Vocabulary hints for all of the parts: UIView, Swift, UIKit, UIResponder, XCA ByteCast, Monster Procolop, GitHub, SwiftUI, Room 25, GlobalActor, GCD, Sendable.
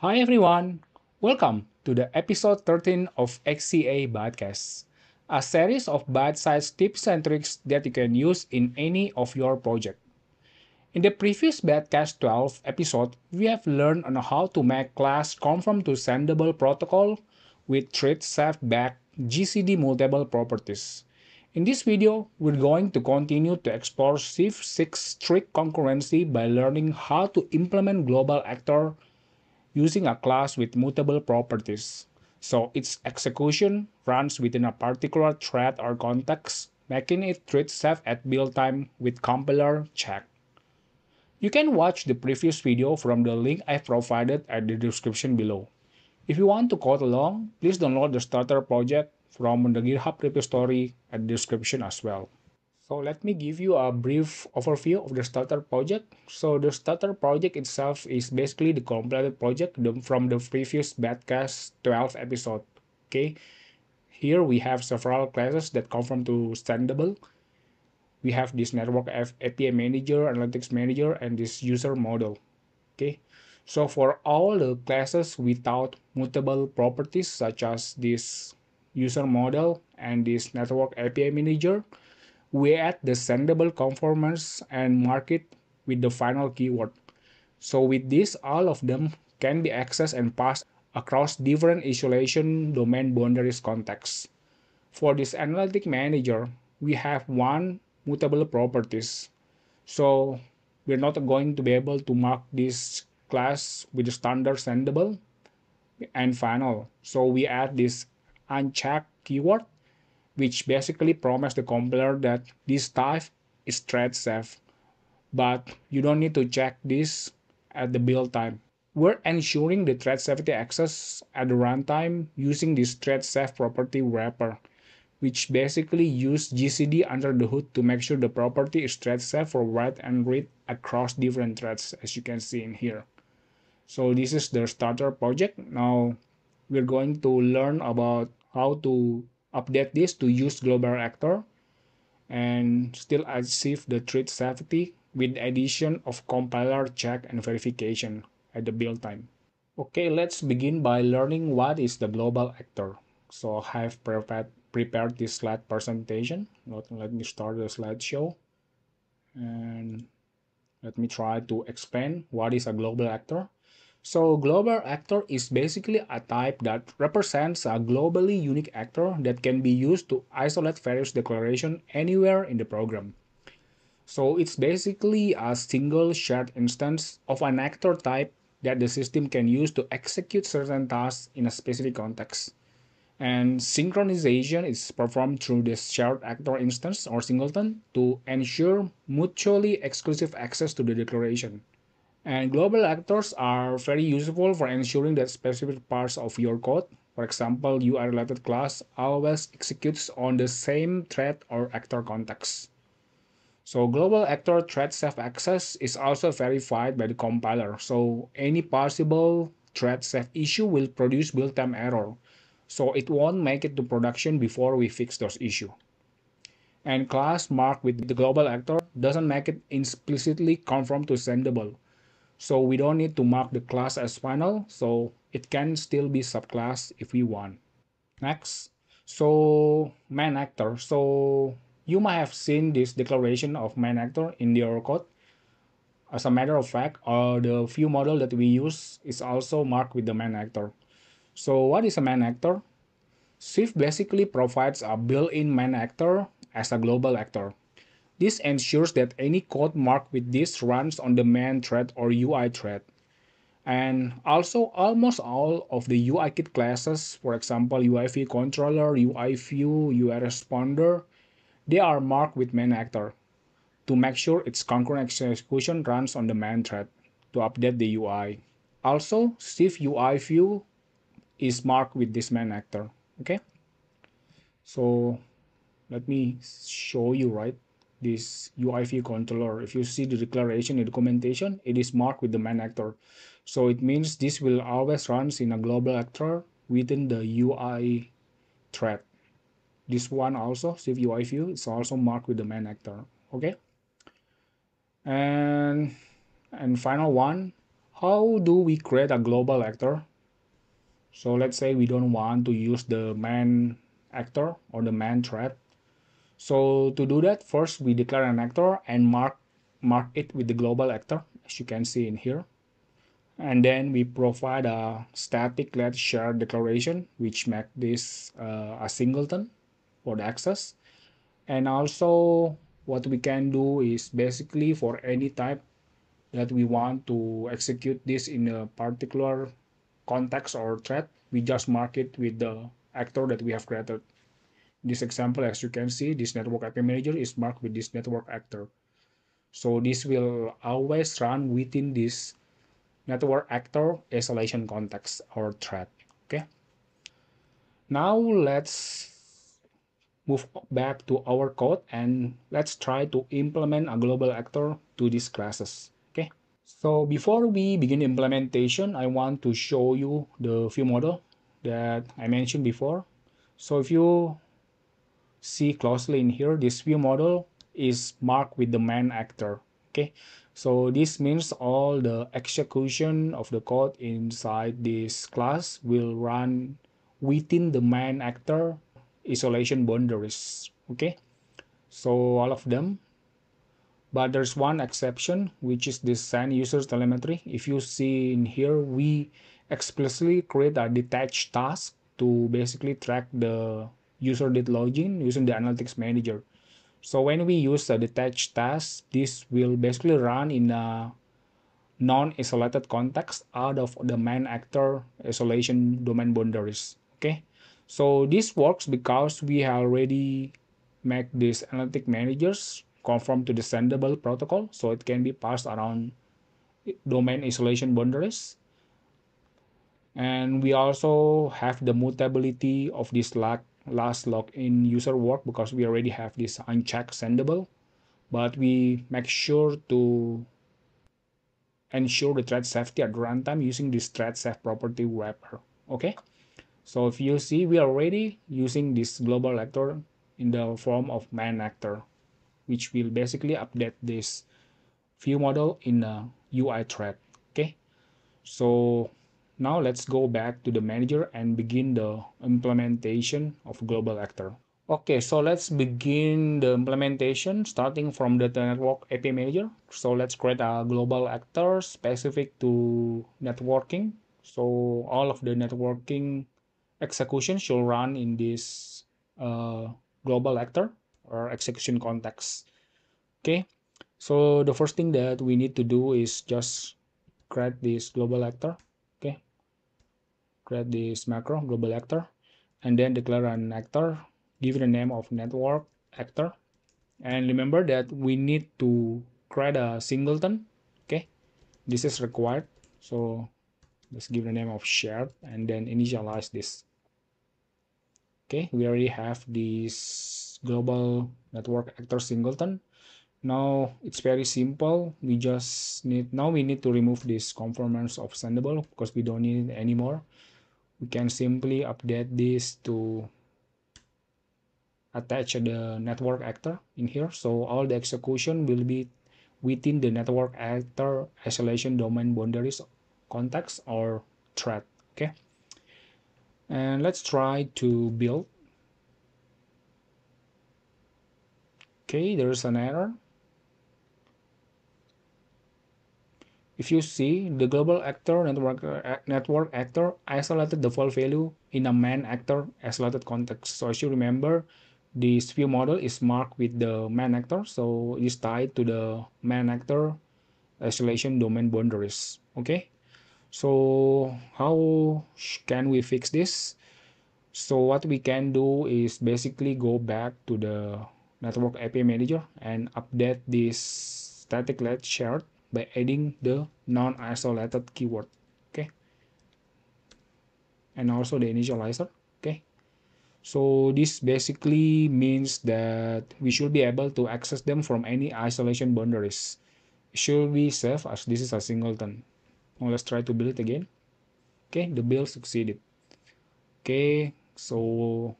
Hi everyone, welcome to the episode 13 of XCA ByteCast, a series of bite-sized tips and tricks that you can use in any of your project. In the previous ByteCast 12 episode, we have learned on how to make class conform to Sendable protocol with thread saved back GCD mutable properties. In this video, we're going to continue to explore Swift 6 strict concurrency by learning how to implement GlobalActor using a class with mutable properties, so its execution runs within a particular thread or context, making it thread safe at build time with compiler check. You can watch the previous video from the link I've provided at the description below. If you want to code along, please download the starter project from the GitHub repository at the description as well. So let me give you a brief overview of the starter project. So the starter project itself is basically the completed project from the previous ByteCast 12 episode. Okay, here we have several classes that conform to Sendable. We have this network API manager, analytics manager, and this user model. Okay, so for all the classes without mutable properties such as this user model and this network API manager, we add the Sendable conformance and mark it with the final keyword. So with this, all of them can be accessed and passed across different isolation domain boundaries contexts. For this analytic manager, we have one mutable properties. So we're not going to be able to mark this class with the standard Sendable and final. So we add this unchecked keyword, which basically promises the compiler that this type is thread safe, but you don't need to check this at the build time. We're ensuring the thread safety access at the runtime using this thread safe property wrapper, which basically uses GCD under the hood to make sure the property is thread safe for write and read across different threads, as you can see in here. So this is the starter project. Now we're going to learn about how to update this to use GlobalActor and still achieve the thread safety with the addition of compiler check and verification at the build time. Okay, let's begin by learning what is the GlobalActor. So I have prepared this slide presentation. Let me start the slideshow and let me try to explain what is a GlobalActor. So GlobalActor is basically a type that represents a globally unique actor that can be used to isolate various declarations anywhere in the program. So it's basically a single shared instance of an actor type that the system can use to execute certain tasks in a specific context. And synchronization is performed through this shared actor instance or singleton to ensure mutually exclusive access to the declaration. And global actors are very useful for ensuring that specific parts of your code, for example, UI-related class, always executes on the same thread or actor context. So global actor thread safe access is also verified by the compiler. So any possible thread safe issue will produce build time error. So it won't make it to production before we fix those issues. And class marked with the global actor doesn't make it explicitly conform to Sendable. So we don't need to mark the class as final, so it can still be subclass if we want. Next, so main actor. So you might have seen this declaration of main actor in your code. As a matter of fact, the view model that we use is also marked with the main actor. So what is a main actor? Swift basically provides a built-in main actor as a global actor. This ensures that any code marked with this runs on the main thread or UI thread. And also almost all of the UIKit classes, for example UIView Controller, UIView, UIResponder, they are marked with main actor to make sure its concurrent execution runs on the main thread to update the UI. Also, SwiftUI is marked with this main actor. Okay, so let me show you this UIView controller. If you see the declaration in the documentation, it is marked with the main actor. So it means this will always run in a global actor within the UI thread. This one also, SwiftUIView, is also marked with the main actor. Okay. And final one, How do we create a global actor? So let's say we don't want to use the main actor or the main thread. So to do that, first we declare an actor and mark it with the global actor, as you can see in here. And then we provide a static let share declaration, which make this a singleton for the access. And also what we can do is basically for any type that we want to execute this in a particular context or thread, we just mark it with the actor that we have created. In this example, as you can see, this network IP manager is marked with this network actor. So this will always run within this network actor isolation context or thread. Okay. Now let's move back to our code and let's try to implement a global actor to these classes. Okay. So before we begin implementation, I want to show you the view model that I mentioned before. So if you see closely in here, this view model is marked with the main actor. Okay, so this means all the execution of the code inside this class will run within the main actor isolation boundaries. Okay, so all of them, but there's one exception, which is this send users telemetry. If you see in here, we explicitly create a detached task to basically track the user did login using the analytics manager. So when we use a detached task, this will basically run in a non-isolated context out of the main actor isolation domain boundaries. Okay, so this works because we have already made these analytic managers conform to the Sendable protocol, so it can be passed around domain isolation boundaries. And we also have the mutability of this last login user work because we already have this unchecked sendable, but we make sure to ensure the thread safety at runtime using this thread safe property wrapper. Okay, so if you see, we are already using this global actor in the form of main actor, which will basically update this view model in a UI thread. Okay, so now let's go back to the manager and begin the implementation of global actor. Okay, so let's begin the implementation starting from the network IP manager. So let's create a global actor specific to networking. So all of the networking execution should run in this global actor or execution context. Okay, so the first thing that we need to do is just create this global actor. Okay, create this macro global actor and then declare an actor, give it a name of network actor. And remember that we need to create a singleton. Okay, this is required, so let's give the name of shared and then initialize this. Okay, we already have this global network actor singleton. Now it's very simple. We just need, now we need to remove this conformance of sendable because we don't need it anymore. We can simply update this to attach the network actor in here. So all the execution will be within the network actor isolation domain boundaries context or thread. Okay, and let's try to build. Okay, there is an error. If you see, the global actor network actor isolated default value in a main actor isolated context. So as you remember, this view model is marked with the main actor, so it is tied to the main actor isolation domain boundaries. Okay, so how can we fix this? So what we can do is basically go back to the network IP manager and update this static let shared by adding the non-isolated keyword. Okay, and also the initializer. Okay, so this basically means that we should be able to access them from any isolation boundaries. It should be safe as this is a singleton. Now let's try to build it again. Okay, the build succeeded. Okay, so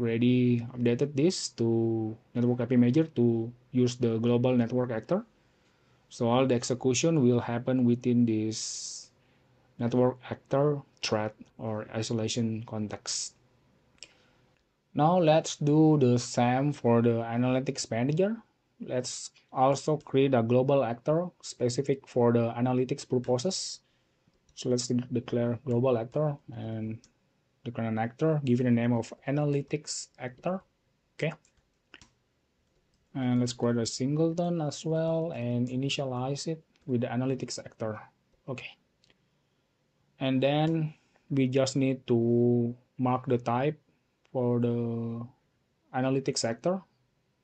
already updated this to network IP manager to use the global network actor. So all the execution will happen within this network actor, thread, or isolation context. Now let's do the same for the analytics manager. Let's also create a global actor specific for the analytics purposes. So let's declare global actor and declare an actor, give it a name of analytics actor. Okay. And let's create a singleton as well and initialize it with the analytics actor. Okay. And then we just need to mark the type for the analytics actor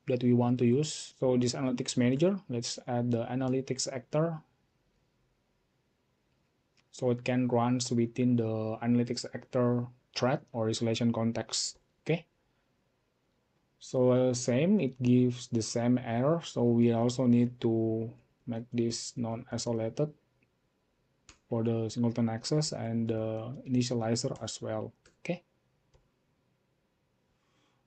that we want to use. So this analytics manager, let's add the analytics actor. So it can run within the analytics actor thread or isolation context. Okay. So same, it gives the same error. So we also need to make this non-isolated for the singleton access and the initializer as well. Okay.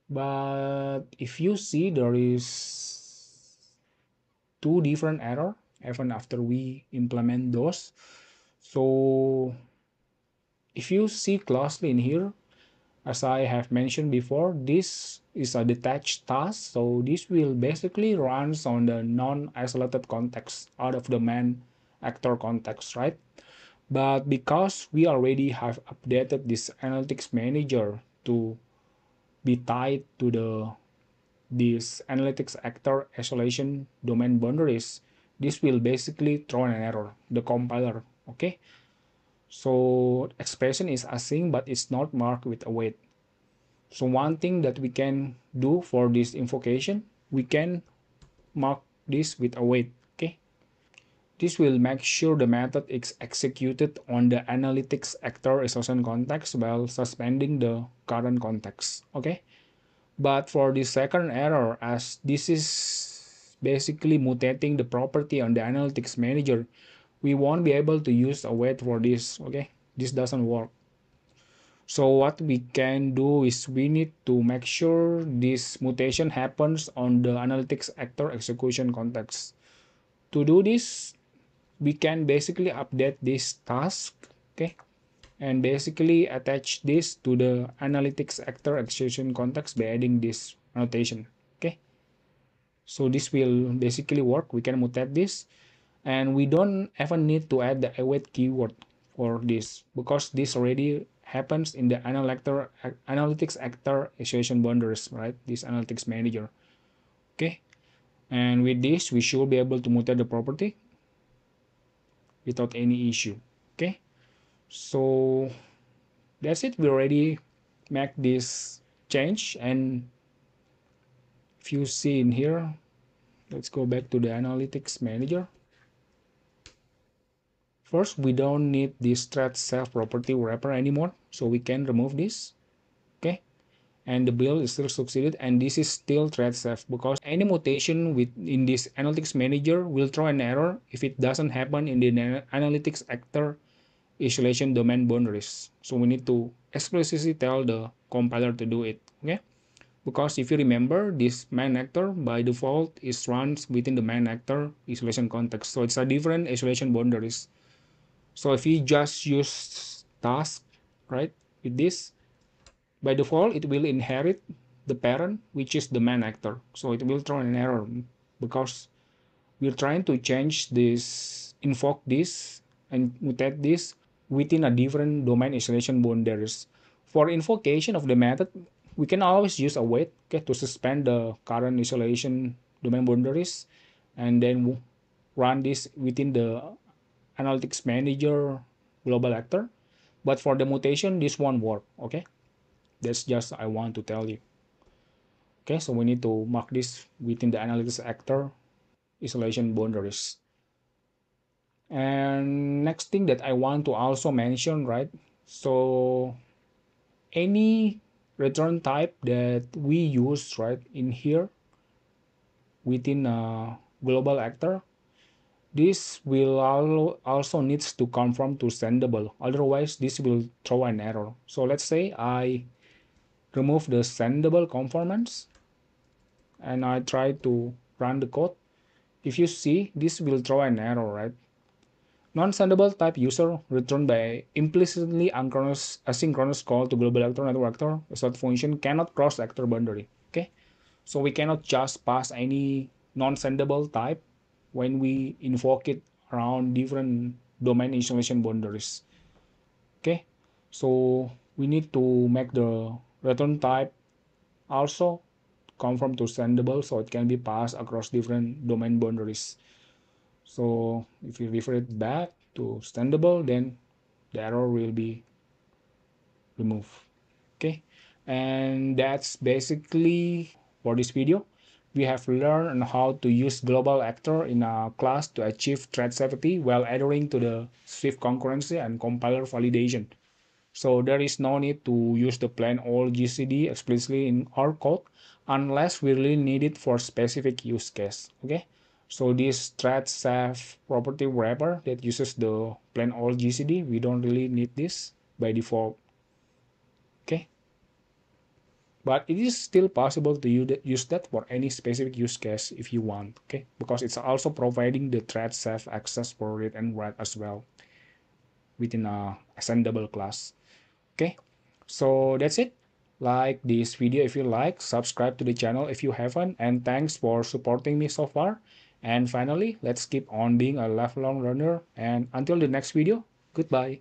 But if you see, there is two different errors even after we implement those. So if you see closely in here, as I have mentioned before, this is a detached task. So this will basically run on the non-isolated context out of the main actor context, right? But because we already have updated this analytics manager to be tied to this analytics actor isolation domain boundaries, this will basically throw an error, the compiler. Okay, so expression is async, but it's not marked with await. So one thing that we can do for this invocation, we can mark this with await. Okay, this will make sure the method is executed on the analytics actor isolation context while suspending the current context. Okay, but for the second error, as this is basically mutating the property on the analytics manager, we won't be able to use await for this. Okay, this doesn't work. So what we can do is we need to make sure this mutation happens on the analytics actor execution context. To do this, we can basically update this task, okay, and basically attach this to the analytics actor execution context by adding this annotation. Okay, so this will basically work. We can mutate this. And we don't even need to add the await keyword for this because this already happens in the analytics actor isolation boundaries, right? This analytics manager. Okay. And with this, we should be able to mutate the property without any issue. Okay. So that's it. We already make this change. And if you see in here, let's go back to the analytics manager. First, we don't need this thread self property wrapper anymore, so we can remove this. Okay, and the build is still succeeded, and this is still thread self because any mutation within this analytics manager will throw an error if it doesn't happen in the analytics actor isolation domain boundaries. So we need to explicitly tell the compiler to do it. Okay, because if you remember, this main actor by default is runs within the main actor isolation context, so it's a different isolation boundaries. So if you just use task, right, with this, by default, it will inherit the parent, which is the main actor. So it will throw an error because we're trying to change this, invoke this, and mutate this within a different domain isolation boundaries. For invocation of the method, we can always use await, okay, to suspend the current isolation domain boundaries and then run this within the analytics manager global actor. But for the mutation, this won't work. Okay, that's just I want to tell you. Okay, so we need to mark this within the analytics actor isolation boundaries. And next thing that I want to also mention, right, so any return type that we use, right, in here within a global actor, this will also needs to conform to Sendable, otherwise this will throw an error. So let's say I remove the Sendable conformance and I try to run the code. If you see, this will throw an error, right? Non-sendable type user returned by implicitly asynchronous call to GlobalActor network actor. Such function cannot cross actor boundary. Okay, so we cannot just pass any non-sendable type when we invoke it around different domain isolation boundaries. Okay, so we need to make the return type also conform to sendable, so it can be passed across different domain boundaries. So if you refer it back to sendable, then the error will be removed. Okay, and that's basically for this video. We have learned how to use GlobalActor in a class to achieve thread safety while adhering to the Swift concurrency and compiler validation. So there is no need to use the plain old GCD explicitly in our code unless we really need it for specific use case. Okay, so this thread safe property wrapper that uses the plain old GCD, we don't really need this by default. Okay, but it is still possible to use that for any specific use case if you want. Okay, because it's also providing the thread safe access for read and write as well within a sendable class. Okay, so that's it. Like this video if you like, subscribe to the channel if you haven't, and thanks for supporting me so far. And finally, let's keep on being a lifelong learner, and until the next video, goodbye.